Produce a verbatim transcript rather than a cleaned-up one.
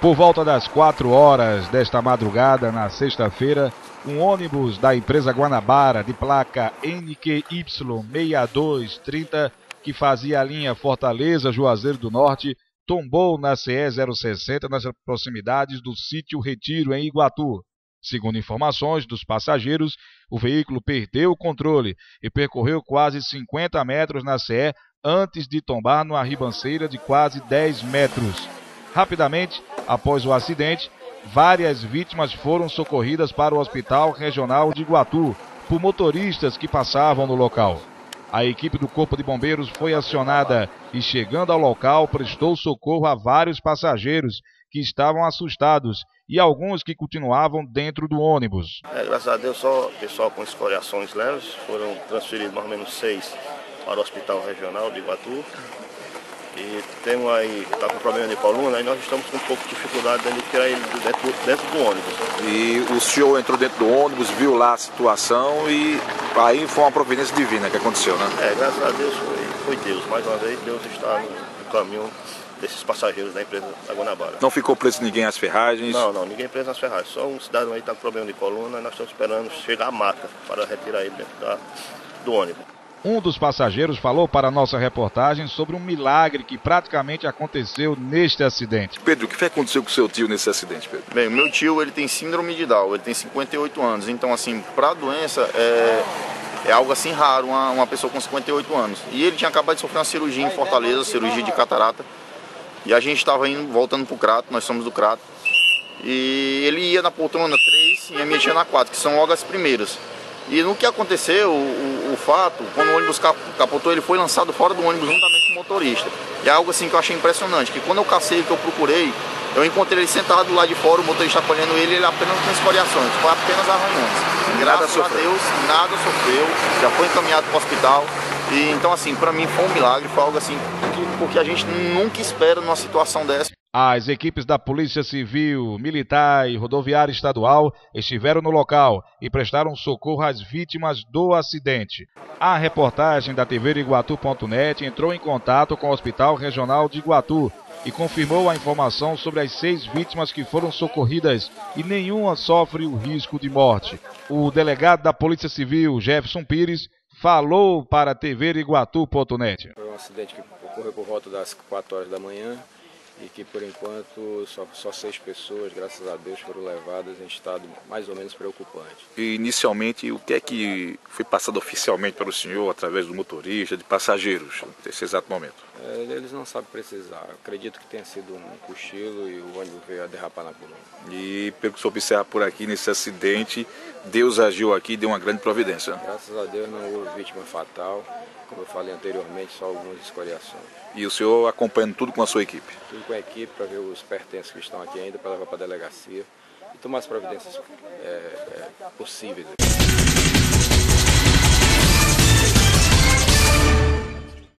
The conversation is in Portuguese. Por volta das quatro horas desta madrugada, na sexta-feira, um ônibus da empresa Guanabara, de placa N Q Y seis dois três zero, que fazia a linha Fortaleza-Juazeiro do Norte, tombou na C E zero sessenta nas proximidades do Sítio Retiro, em Iguatu. Segundo informações dos passageiros, o veículo perdeu o controle e percorreu quase cinquenta metros na C E antes de tombar numa ribanceira de quase dez metros. Rapidamente, após o acidente, várias vítimas foram socorridas para o Hospital Regional de Iguatu por motoristas que passavam no local. A equipe do Corpo de Bombeiros foi acionada e, chegando ao local, prestou socorro a vários passageiros que estavam assustados e alguns que continuavam dentro do ônibus. É, graças a Deus, só o pessoal com escoriações leves, foram transferidos mais ou menos seis para o Hospital Regional de Iguatu. E temos aí, está com problema de coluna, e nós estamos com um pouco de dificuldade de tirar ele dentro, dentro do ônibus. E o senhor entrou dentro do ônibus, viu lá a situação e aí foi uma providência divina que aconteceu, né? É, graças a Deus foi, foi Deus. Mais uma vez, Deus está no caminho desses passageiros da empresa da Guanabara. Não ficou preso ninguém às ferragens? Não, não, ninguém preso nas ferragens. Só um cidadão aí está com problema de coluna e nós estamos esperando chegar a maca para retirar ele dentro da, do ônibus. Um dos passageiros falou para a nossa reportagem sobre um milagre que praticamente aconteceu neste acidente. Pedro, o que foi que aconteceu com o seu tio nesse acidente, Pedro? Bem, o meu tio, ele tem síndrome de Down, ele tem cinquenta e oito anos, então assim, para a doença é, é algo assim raro, uma, uma pessoa com cinquenta e oito anos. E ele tinha acabado de sofrer uma cirurgia em Fortaleza, cirurgia de catarata, e a gente estava indo, voltando para o Crato, nós somos do Crato, e ele ia na poltrona três e a minha tia na quatro, que são logo as primeiras. E no que aconteceu, o, o fato, quando o ônibus capotou, ele foi lançado fora do ônibus juntamente com o motorista. E é algo assim que eu achei impressionante, que quando eu cacei, que eu procurei, eu encontrei ele sentado lá de fora, o motorista apanhando ele, ele apenas com escoriações, foi apenas arranhões. Graças a Deus, nada sofreu, já foi encaminhado para o hospital. E então assim, para mim foi um milagre, foi algo assim, que, porque a gente nunca espera numa situação dessa. As equipes da Polícia Civil, Militar e Rodoviária Estadual estiveram no local e prestaram socorro às vítimas do acidente. A reportagem da T V Iguatu ponto net entrou em contato com o Hospital Regional de Iguatu e confirmou a informação sobre as seis vítimas que foram socorridas e nenhuma sofre o risco de morte. O delegado da Polícia Civil, Jefferson Pires, falou para a T V Iguatu ponto net. Foi um acidente que ocorreu por volta das quatro horas da manhã. E que, por enquanto, só, só seis pessoas, graças a Deus, foram levadas em estado mais ou menos preocupante. E, inicialmente, o que é que foi passado oficialmente para o senhor, através do motorista, de passageiros, nesse exato momento? É, eles não sabem precisar. Eu acredito que tenha sido um cochilo e o ônibus veio a derrapar na coluna. E, pelo que o senhor observa por aqui, nesse acidente, Deus agiu aqui e deu uma grande providência. Graças a Deus, não houve vítima fatal. Como eu falei anteriormente, só algumas escoriações. E o senhor acompanhando tudo com a sua equipe? Tudo com a equipe, para ver os pertences que estão aqui ainda, para levar para a delegacia e tomar as providências é, é, possíveis.